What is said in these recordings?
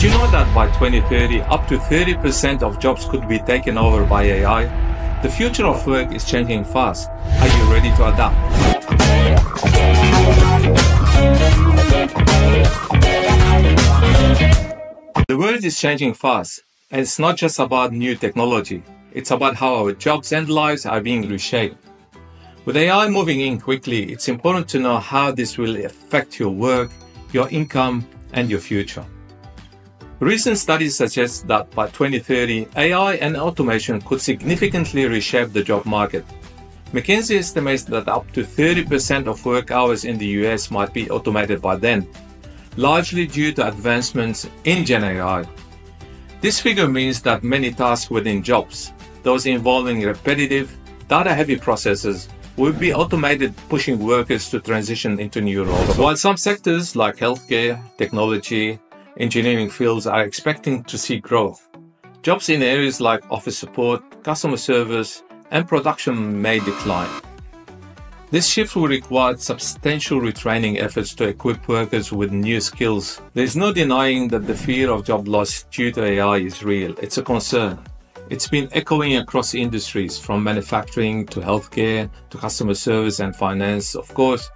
Did you know that by 2030, up to 30% of jobs could be taken over by AI? The future of work is changing fast. Are you ready to adapt? The world is changing fast, and it's not just about new technology. It's about how our jobs and lives are being reshaped. With AI moving in quickly, it's important to know how this will affect your work, your income, and your future. Recent studies suggest that by 2030, AI and automation could significantly reshape the job market. McKinsey estimates that up to 30% of work hours in the US might be automated by then, largely due to advancements in Gen AI. This figure means that many tasks within jobs, those involving repetitive, data-heavy processes, will be automated, pushing workers to transition into new roles. While some sectors like healthcare, technology, engineering fields are expecting to see growth, jobs in areas like office support, customer service, and production may decline. This shift will require substantial retraining efforts to equip workers with new skills. There is no denying that the fear of job loss due to AI is real. It's a concern. It's been echoing across industries, from manufacturing to healthcare to customer service and finance. Of course,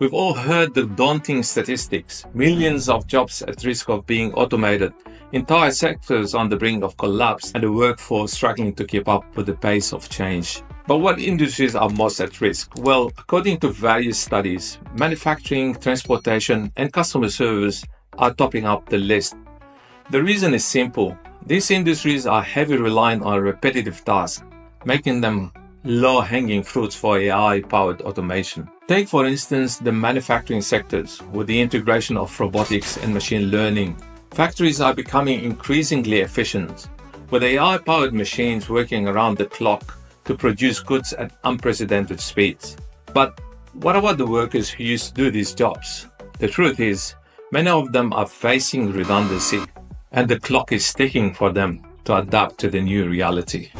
we've all heard the daunting statistics: millions of jobs at risk of being automated, entire sectors on the brink of collapse, and the workforce struggling to keep up with the pace of change. But what industries are most at risk? Well, according to various studies, manufacturing, transportation, and customer service are topping up the list. The reason is simple. These industries are heavily reliant on repetitive tasks, making them low-hanging fruits for AI-powered automation. Take, for instance, the manufacturing sectors. With the integration of robotics and machine learning, factories are becoming increasingly efficient, with AI-powered machines working around the clock to produce goods at unprecedented speeds. But what about the workers who used to do these jobs? The truth is, many of them are facing redundancy, and the clock is ticking for them to adapt to the new reality.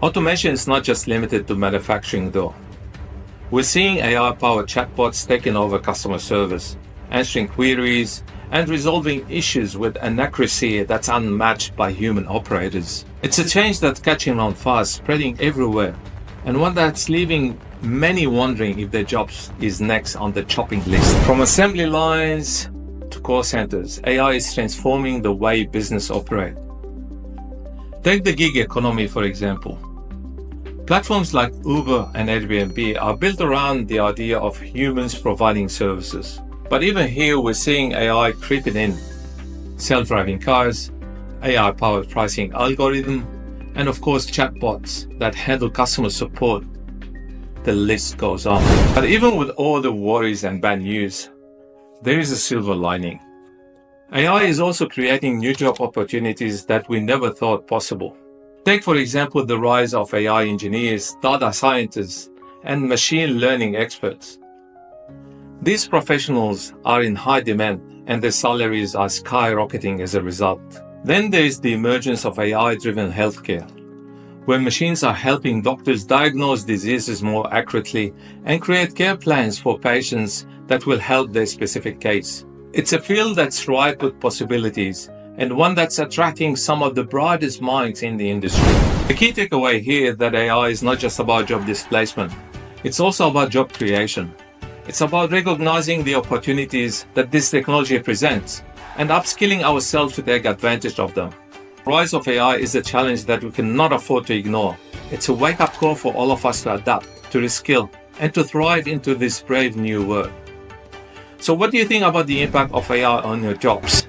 Automation is not just limited to manufacturing, though. We're seeing AI-powered chatbots taking over customer service, answering queries, and resolving issues with an accuracy that's unmatched by human operators. It's a change that's catching on fast, spreading everywhere, and one that's leaving many wondering if their jobs is next on the chopping list. From assembly lines to call centers, AI is transforming the way business operates. Take the gig economy, for example. Platforms like Uber and Airbnb are built around the idea of humans providing services. But even here, we're seeing AI creeping in. Self-driving cars, AI-powered pricing algorithms, and of course chatbots that handle customer support. The list goes on. But even with all the worries and bad news, there is a silver lining. AI is also creating new job opportunities that we never thought possible. Take, for example, the rise of AI engineers, data scientists, and machine learning experts. These professionals are in high demand, and their salaries are skyrocketing as a result. Then there is the emergence of AI-driven healthcare, where machines are helping doctors diagnose diseases more accurately and create care plans for patients that will help their specific case. It's a field that's ripe with possibilities, and one that's attracting some of the brightest minds in the industry. The key takeaway here is that AI is not just about job displacement. It's also about job creation. It's about recognizing the opportunities that this technology presents and upskilling ourselves to take advantage of them. The rise of AI is a challenge that we cannot afford to ignore. It's a wake-up call for all of us to adapt, to reskill, and to thrive into this brave new world. So what do you think about the impact of AI on your jobs?